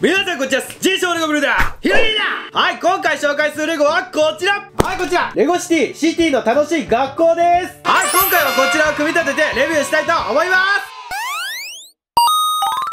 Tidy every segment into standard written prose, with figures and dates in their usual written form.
皆さんこんにちは、G賞レゴブルーダー、Hirogéだ！はい、今回紹介するレゴはこちら！はい、こちらレゴシティ、シティの楽しい学校です！はい、今回はこちらを組み立ててレビューしたいと思います。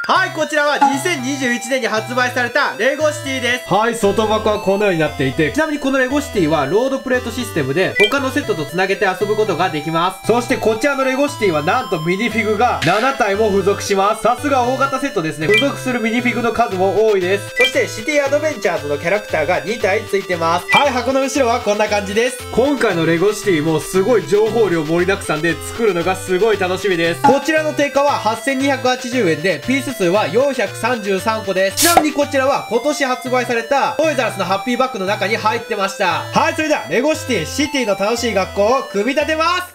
はい、こちらは2021年に発売されたレゴシティです。はい、外箱はこのようになっていて、ちなみにこのレゴシティはロードプレートシステムで他のセットと繋げて遊ぶことができます。そしてこちらのレゴシティはなんとミニフィグが7体も付属します。さすが大型セットですね。付属するミニフィグの数も多いです。そしてシティアドベンチャーズのキャラクターが2体付いてます。はい、箱の後ろはこんな感じです。今回のレゴシティもすごい情報量盛りだくさんで作るのがすごい楽しみです。こちらの定価は8280円で、ピース数は433個です。ちなみにこちらは今年発売されたトイザラスのハッピーバッグの中に入ってました。はい、それではレゴシティ、シティの楽しい学校を組み立てます。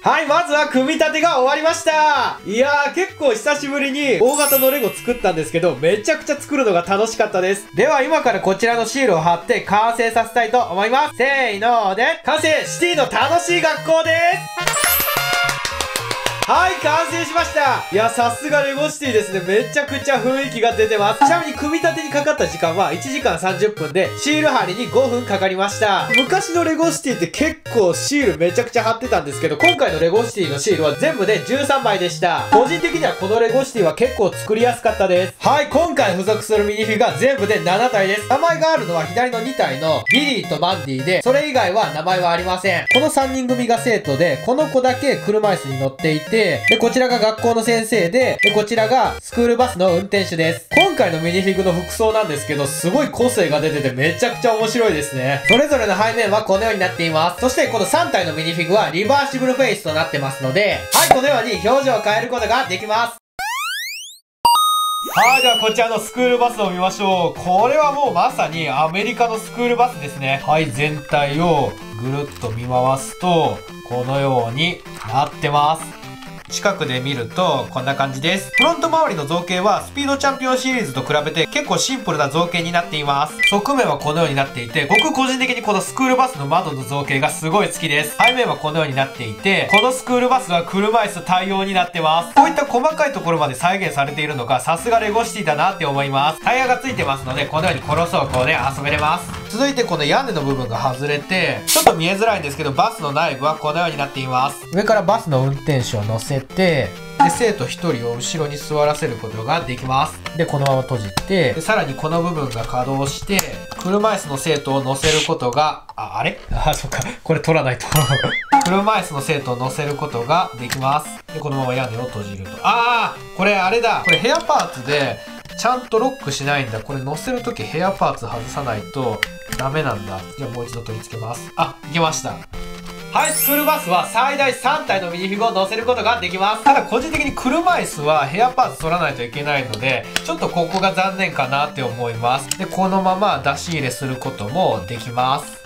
はい、まずは組み立てが終わりました。いやー、結構久しぶりに大型のレゴ作ったんですけど、めちゃくちゃ作るのが楽しかったです。では今からこちらのシールを貼って完成させたいと思います。せーので、完成！シティの楽しい学校です。はい、完成しました。いや、さすがレゴシティですね。めちゃくちゃ雰囲気が出てます。ちなみに組み立てにかかった時間は1時間30分で、シール貼りに5分かかりました。昔のレゴシティって結構シールめちゃくちゃ貼ってたんですけど、今回のレゴシティのシールは全部で13枚でした。個人的にはこのレゴシティは結構作りやすかったです。はい、今回付属するミニフィが全部で7体です。名前があるのは左の2体のビリーとマンディで、それ以外は名前はありません。この3人組が生徒で、この子だけ車椅子に乗っていて、で、こちらが学校の先生で、こちらがスクールバスの運転手です。今回のミニフィグの服装なんですけど、すごい個性が出ててめちゃくちゃ面白いですね。それぞれの背面はこのようになっています。そしてこの3体のミニフィグはリバーシブルフェイスとなってますので、はい、このように表情を変えることができます。はい、ではこちらのスクールバスを見ましょう。これはもうまさにアメリカのスクールバスですね。はい、全体をぐるっと見回すと、このようになってます。近くで見るとこんな感じです。フロント周りの造形はスピードチャンピオンシリーズと比べて結構シンプルな造形になっています。側面はこのようになっていて、僕個人的にこのスクールバスの窓の造形がすごい好きです。背面はこのようになっていて、このスクールバスは車椅子対応になってます。こういった細かいところまで再現されているのがさすがレゴシティだなって思います。タイヤがついてますので、このようにこの走行で遊べれます。続いてこの屋根の部分が外れて、ちょっと見えづらいんですけど、バスの内部はこのようになっています。上からバスの運転手を乗せで、生徒1人を後ろに座らせることができます。で、このまま閉じて、でさらにこの部分が稼働して、車椅子の生徒を乗せることが、そっか、これ取らないと車椅子の生徒を乗せることができます。で、このまま屋根を閉じると、これヘアパーツでちゃんとロックしないんだ。これ乗せるときヘアパーツ外さないとダメなんだ。じゃあもう一度取り付けます。いけました。はい、スクールバスは最大3体のミニフィグを乗せることができます。ただ個人的に車椅子はヘアパーツ取らないといけないので、ちょっとここが残念かなって思います。で、このまま出し入れすることもできます。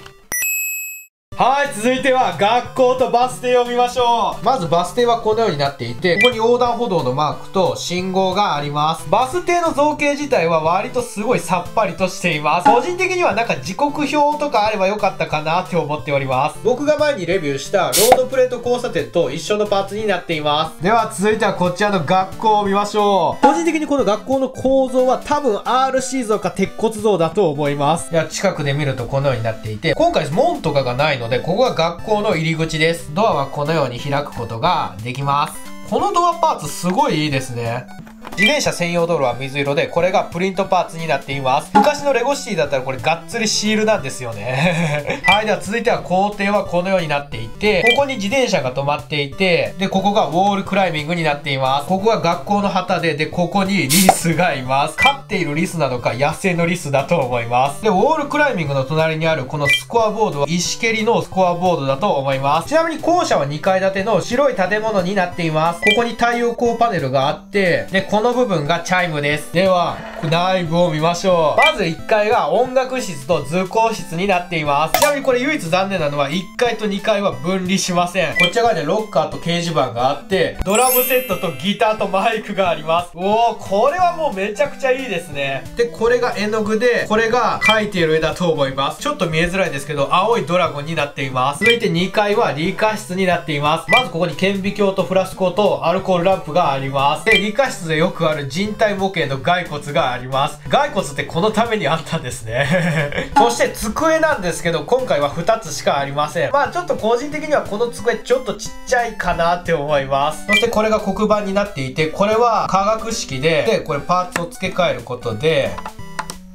はい、続いては学校とバス停を見ましょう。まずバス停はこのようになっていて、ここに横断歩道のマークと信号があります。バス停の造形自体は割とすごいさっぱりとしています。個人的にはなんか時刻表とかあればよかったかなって思っております。僕が前にレビューしたロードプレート交差点と一緒のパーツになっています。では続いてはこちらの学校を見ましょう。個人的にこの学校の構造は多分 RC 像か鉄骨像だと思います。いや、近くで見るとこのようになっていて、今回門とかがないので、ここが学校の入り口です。ドアはこのように開くことができます。このドアパーツすごいいいですね。自転車専用道路は水色で、これがプリントパーツになっています。昔のレゴシティだったらこれがっつりシールなんですよねはい、では続いては校庭はこのようになっていて、ここに自転車が止まっていて、でここがウォールクライミングになっています。ここが学校の旗で、でここにリスがいます。飼っているリスなのか野生のリスだと思います。でウォールクライミングの隣にあるこのスコアボードは石蹴りのスコアボードだと思います。ちなみに校舎は2階建ての白い建物になっています。ここに太陽光パネルがあって、でこの部分がチャイムです。では内部を見ましょう。まず1階が音楽室と図工室になっています。ちなみにこれ唯一残念なのは1階と2階は分離しません。こちら側にロッカーと掲示板があって、ドラムセットとギターとマイクがあります。おお、これはもうめちゃくちゃいいですね。でこれが絵の具で、これが描いている絵だと思います。ちょっと見えづらいですけど青いドラゴンになっています。続いて2階は理科室になっています。まずここに顕微鏡とフラスコとアルコールランプがあります。で理科室でよくある人体模型の骸骨があります。骸骨ってこのためにあったんですねそして机なんですけど、今回は2つしかありません。まあちょっと個人的にはこの机ちょっとちっちゃいかなって思います。そしてこれが黒板になっていて、これは化学式で、でこれパーツを付け替えることで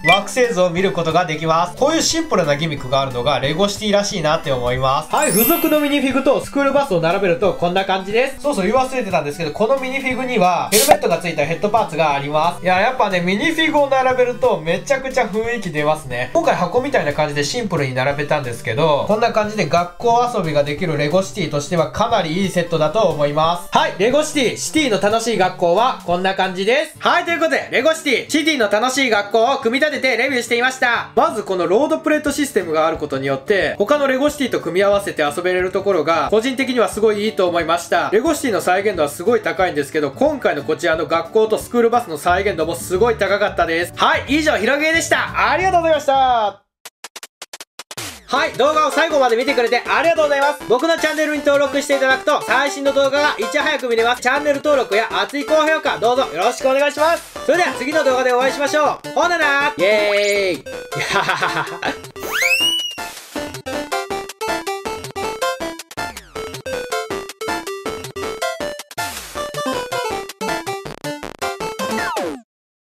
惑星図を見ることができます。こういうシンプルなギミックがあるのがレゴシティらしいなって思います。はい、付属のミニフィグとスクールバスを並べるとこんな感じです。そうそう、言い忘れてたんですけど、このミニフィグにはヘルメットがついたヘッドパーツがあります。いや、やっぱね、ミニフィグを並べるとめちゃくちゃ雰囲気出ますね。今回箱みたいな感じでシンプルに並べたんですけど、こんな感じで学校遊びができるレゴシティとしてはかなりいいセットだと思います。はい、レゴシティ、シティの楽しい学校はこんな感じです。はい、ということで、レゴシティ、シティの楽しい学校を組み立てててレビューしていました。まずこのロードプレートシステムがあることによって、他のレゴシティと組み合わせて遊べれるところが、個人的にはすごいいいと思いました。レゴシティの再現度はすごい高いんですけど、今回のこちらの学校とスクールバスの再現度もすごい高かったです。はい、以上、Hirogéでした。ありがとうございました。はい、動画を最後まで見てくれてありがとうございます。僕のチャンネルに登録していただくと、最新の動画がいち早く見れます。チャンネル登録や熱い高評価、どうぞよろしくお願いします。それでは次の動画でお会いしましょう。ほななーイェーイ